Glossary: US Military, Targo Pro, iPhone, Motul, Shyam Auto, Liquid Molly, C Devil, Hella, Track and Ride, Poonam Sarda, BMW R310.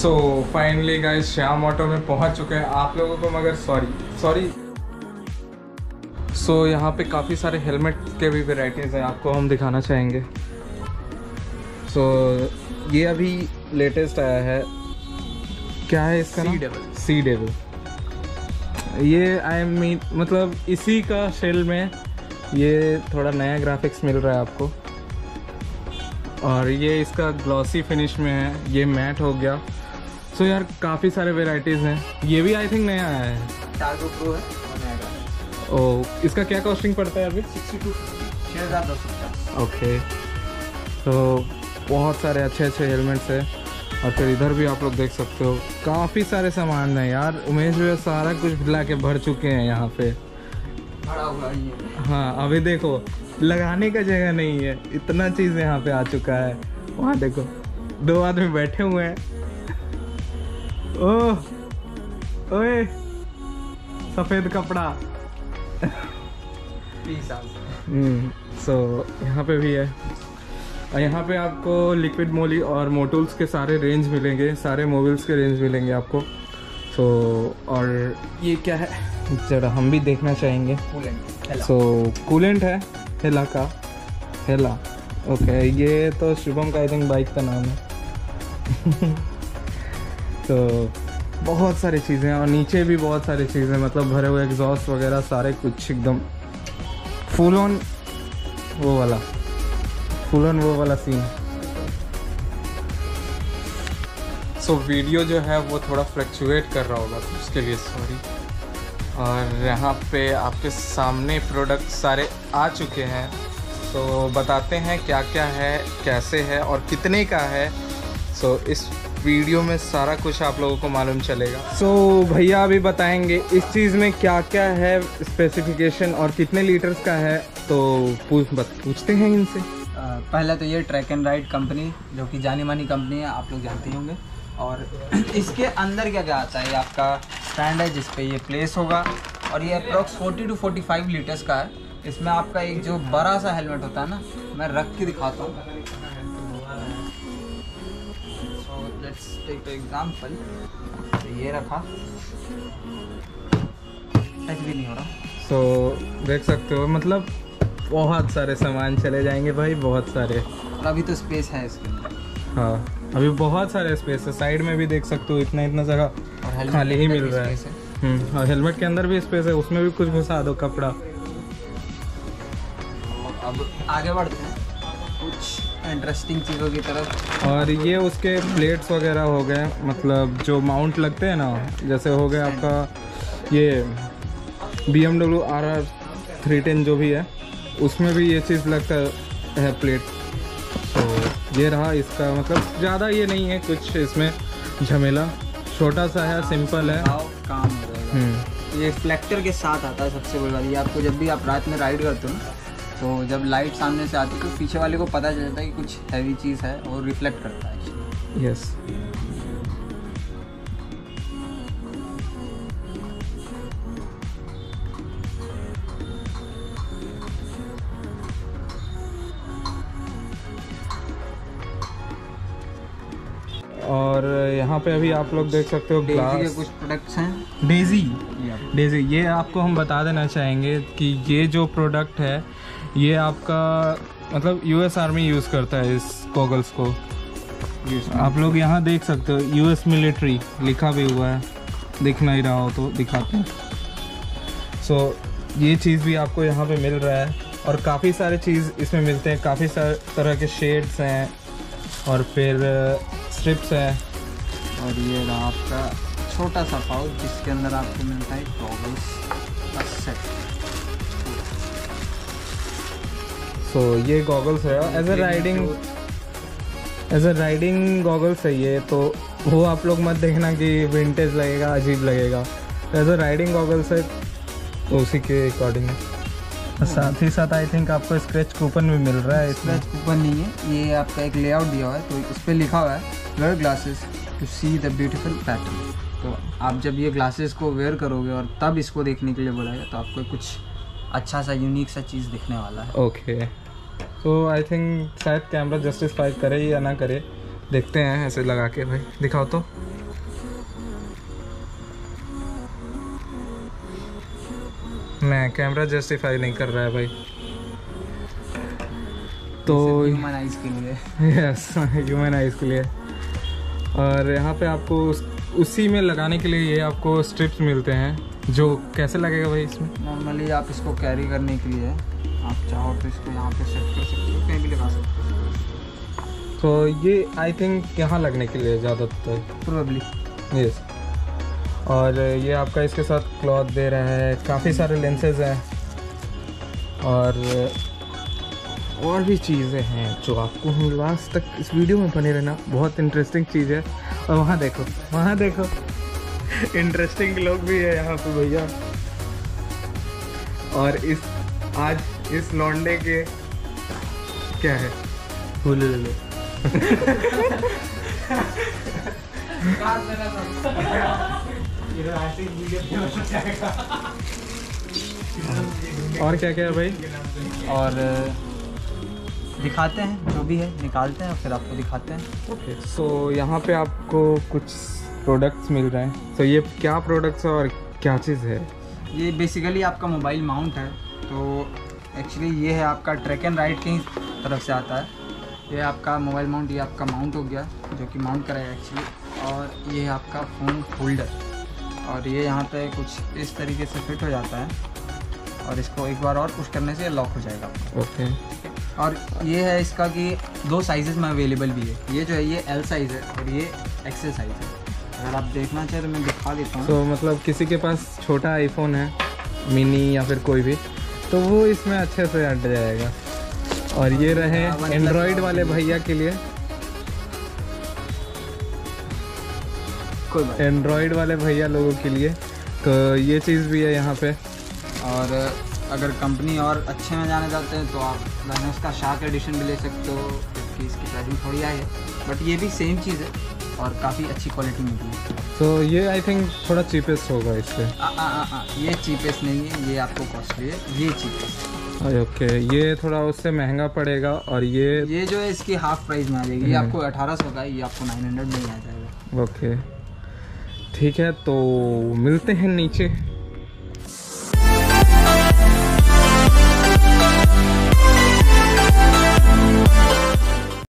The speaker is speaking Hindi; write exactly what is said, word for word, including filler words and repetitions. सो फाइनली गाइस श्याम ऑटो में पहुंच चुके हैं आप लोगों को, मगर सॉरी सॉरी सो यहाँ पे काफ़ी सारे हेलमेट के भी वेराइटीज़ हैं, आपको हम दिखाना चाहेंगे। सो so, ये अभी लेटेस्ट आया है, क्या है इसका नाम? Sea devil. सी डेविल ये आई मीन मतलब इसी का शेल में ये थोड़ा नया ग्राफिक्स मिल रहा है आपको, और ये इसका ग्लॉसी फिनिश में है, ये मैट हो गया। सो so, यार काफ़ी सारे वेराइटीज़ हैं। ये भी आई थिंक नया आया है, टार्गो प्रो है और नया है। ओ इसका क्या कॉस्टिंग पड़ता है अभी? सिक्सटी टू, सिक्स हज़ार दो सौ। ओके तो बहुत सारे अच्छे अच्छे हेलमेट्स हैं, और फिर इधर भी आप लोग देख सकते हो काफ़ी सारे सामान हैं यार। उमेश भैया सारा कुछ ला के भर चुके हैं यहाँ पे। हाँ अभी देखो लगाने का जगह नहीं है, इतना चीज़ यहाँ पे आ चुका है। वहाँ देखो दो आदमी बैठे हुए हैं। ओह ओए सफ़ेद कपड़ा सो so, यहाँ पे भी है। और यहाँ पे आपको लिक्विड मोली और मोटुल्स के सारे रेंज मिलेंगे, सारे मोबिल्स के रेंज मिलेंगे आपको। सो so, और ये क्या है जरा हम भी देखना चाहेंगे, कूलेंट। सो कूलेंट है हेला का, हेला ओके। ये तो शुभम का आई थिंक बाइक का नाम है तो बहुत सारी चीज़ें, और नीचे भी बहुत सारी चीज़ें मतलब भरे हुए, एग्जॉस्ट वगैरह सारे कुछ एकदम फुल ऑन वो वाला फुल ऑन वो वाला सीन। सो so, वीडियो जो है वो थोड़ा फ्लक्चुएट कर रहा होगा तो उसके लिए सॉरी। और यहाँ पे आपके सामने प्रोडक्ट सारे आ चुके हैं, तो बताते हैं क्या क्या है, कैसे है और कितने का है। सो so, इस वीडियो में सारा कुछ आप लोगों को मालूम चलेगा। सो so, भैया अभी बताएंगे इस चीज़ में क्या क्या है, स्पेसिफिकेशन और कितने लीटर्स का है, तो पूछ बत, पूछते हैं इनसे। पहला तो ये ट्रैक एंड राइड कंपनी जो कि जानी मानी कंपनी है, आप लोग जानते होंगे। और इसके अंदर क्या क्या आता है? आपका स्टैंड है जिस पे ये प्लेस होगा, और ये approx forty to forty five litres का है। इसमें आपका एक जो बड़ा सा हेलमेट होता है ना, मैं रख के दिखाता हूँ। सो लेट्स टेक एग्जांपल, ये रखा, टच भी नहीं हो रहा। सो so, देख सकते हो मतलब बहुत सारे सामान चले जाएंगे भाई, बहुत सारे। और अभी तो स्पेस है इसके अंदर, हाँ अभी बहुत सारे स्पेस है। साइड में भी देख सकते हो इतना इतना जगह खाली ही मिल रहा है, है। और हेलमेट के अंदर भी स्पेस है, उसमें भी कुछ घुसा दो कपड़ा। अब आगे बढ़ते हैं कुछ इंटरेस्टिंग चीज़ों की तरफ। और ये उसके प्लेट्स वगैरह हो गए, मतलब जो माउंट लगते हैं ना, जैसे हो गया आपका ये B M W R three ten जो भी है, उसमें भी ये चीज़ लगता है प्लेट। ये रहा इसका, मतलब ज़्यादा ये नहीं है कुछ इसमें झमेला, छोटा सा है, सिंपल है, काम हो जाएगा। ये रिफ्लेक्टर के साथ आता है सबसे बड़ी बात। ये आपको जब भी आप रात में राइड करते हो ना, तो जब लाइट सामने से आती है तो पीछे वाले को पता चल जाता है कि कुछ हैवी चीज़ है और रिफ्लेक्ट करता है। यस और यहाँ पे अभी आप लोग देख सकते हो डेजी के कुछ प्रोडक्ट्स हैं। डेजी डेजी ये आपको हम बता देना चाहेंगे कि ये जो प्रोडक्ट है ये आपका मतलब यूएस आर्मी यूज़ करता है इस गॉगल्स को। आप लोग यहाँ देख सकते हो यूएस मिलिट्री लिखा भी हुआ है, दिख नहीं रहा हो तो दिखाते हैं। सो ये चीज़ भी आपको यहाँ पे मिल रहा है, और काफ़ी सारे चीज़ इसमें मिलते हैं, काफ़ी सारे तरह के शेड्स हैं और फिर स्ट्रिप्स है। और ये रहा आपका छोटा सा पाउच जिसके अंदर आपको मिलता है गॉगल्स का सेट। सो ये गॉगल्स है as a riding as a riding goggles है ये, तो वो आप लोग मत देखना कि विंटेज लगेगा, अजीब लगेगा। एज अ राइडिंग गॉगल्स है तो उसी के अकॉर्डिंग है। साथ ही साथ आई थिंक आपको स्क्रैच कूपन भी मिल रहा है। स्क्रैच कूपन नहीं है, ये आपका एक लेआउट दिया हुआ है, तो इस पर लिखा हुआ है wear glasses to see the beautiful pattern. तो आप जब ये ग्लासेस को वेयर करोगे और तब इसको देखने के लिए बोलेगा, तो आपको कुछ अच्छा सा यूनिक सा चीज़ दिखने वाला है। ओके तो आई थिंक शायद कैमरा जस्टिसफाई करे या ना करे, देखते हैं ऐसे लगा के। भाई दिखाओ तो मैं कैमरा जस्टिफाई नहीं कर रहा है भाई। तो ह्यूमन आइज के लिए, यस ह्यूमन आइज के लिए। और यहाँ पे आपको उस, उसी में लगाने के लिए ये आपको स्ट्रिप्स मिलते हैं। जो कैसे लगेगा भाई इसमें? नॉर्मली आप इसको कैरी करने के लिए आप चाहो तो इसको यहाँ पे सेट कर सकते हो, कहीं भी लगा सकते हो। तो ये आई थिंक यहाँ लगने के लिए ज़्यादातर प्रोबेबली, यस। और ये आपका इसके साथ क्लॉथ दे रहा है, काफ़ी सारे लेंसेज हैं और और भी चीज़ें हैं जो आपको हम लास्ट तक इस वीडियो में बने रहना। बहुत इंटरेस्टिंग चीज़ है। और वहाँ देखो, वहाँ देखो इंटरेस्टिंग लोग भी है यहाँ पे भैया। और इस आज इस लौंडे के क्या है बोले ले और क्या क्या है भाई? और दिखाते हैं जो भी है, निकालते हैं और फिर आपको दिखाते हैं। ओके, सो यहाँ पे आपको कुछ प्रोडक्ट्स मिल रहे हैं। तो so, ये क्या प्रोडक्ट्स है और क्या चीज़ है? ये बेसिकली आपका मोबाइल माउंट है। तो एक्चुअली ये है आपका ट्रैक एंड राइड की तरफ से आता है। ये आपका मोबाइल माउंट, ये आपका माउंट हो गया जो कि माउंट कराया एक्चुअली। और ये है आपका फ़ोन होल्डर, और ये यहाँ पे कुछ इस तरीके से फिट हो जाता है। और इसको एक बार और पुश करने से लॉक हो जाएगा। Okay okay. और ये है इसका कि दो साइजेस में अवेलेबल भी है। ये जो है ये एल साइज़ है और ये एक्सेल साइज़ है। अगर आप देखना चाहें तो मैं दिखा देता हूँ। तो मतलब किसी के पास छोटा आईफोन है मिनी या फिर कोई भी, तो वो इसमें अच्छे से हट जाएगा। और ये रहे एंड्रॉयड वाले भैया के लिए, एंड्रॉयड वाले भैया लोगों के लिए। तो ये चीज़ भी है यहाँ पे। और अगर कंपनी और अच्छे में जाना चाहते हैं तो आप लाइनस का शार्क एडिशन भी ले सकते हो, क्योंकि इसकी प्राइसिंग थोड़ी हाई है, बट ये भी सेम चीज़ है और काफ़ी अच्छी क्वालिटी में है। तो ये आई थिंक थोड़ा चीपेस्ट होगा इससे। आ, आ, आ, आ, ये चीपेस्ट नहीं है, ये आपको कॉस्टली है, ये चीपेस्ट है। ओके, ये थोड़ा उससे महंगा पड़ेगा। और ये ये जो है इसकी हाफ प्राइस में आ जाएगी। ये आपको अठारह सौ का, ये आपको नाइन हंड्रेड में आ जाएगा। ओके ठीक है, तो मिलते हैं नीचे।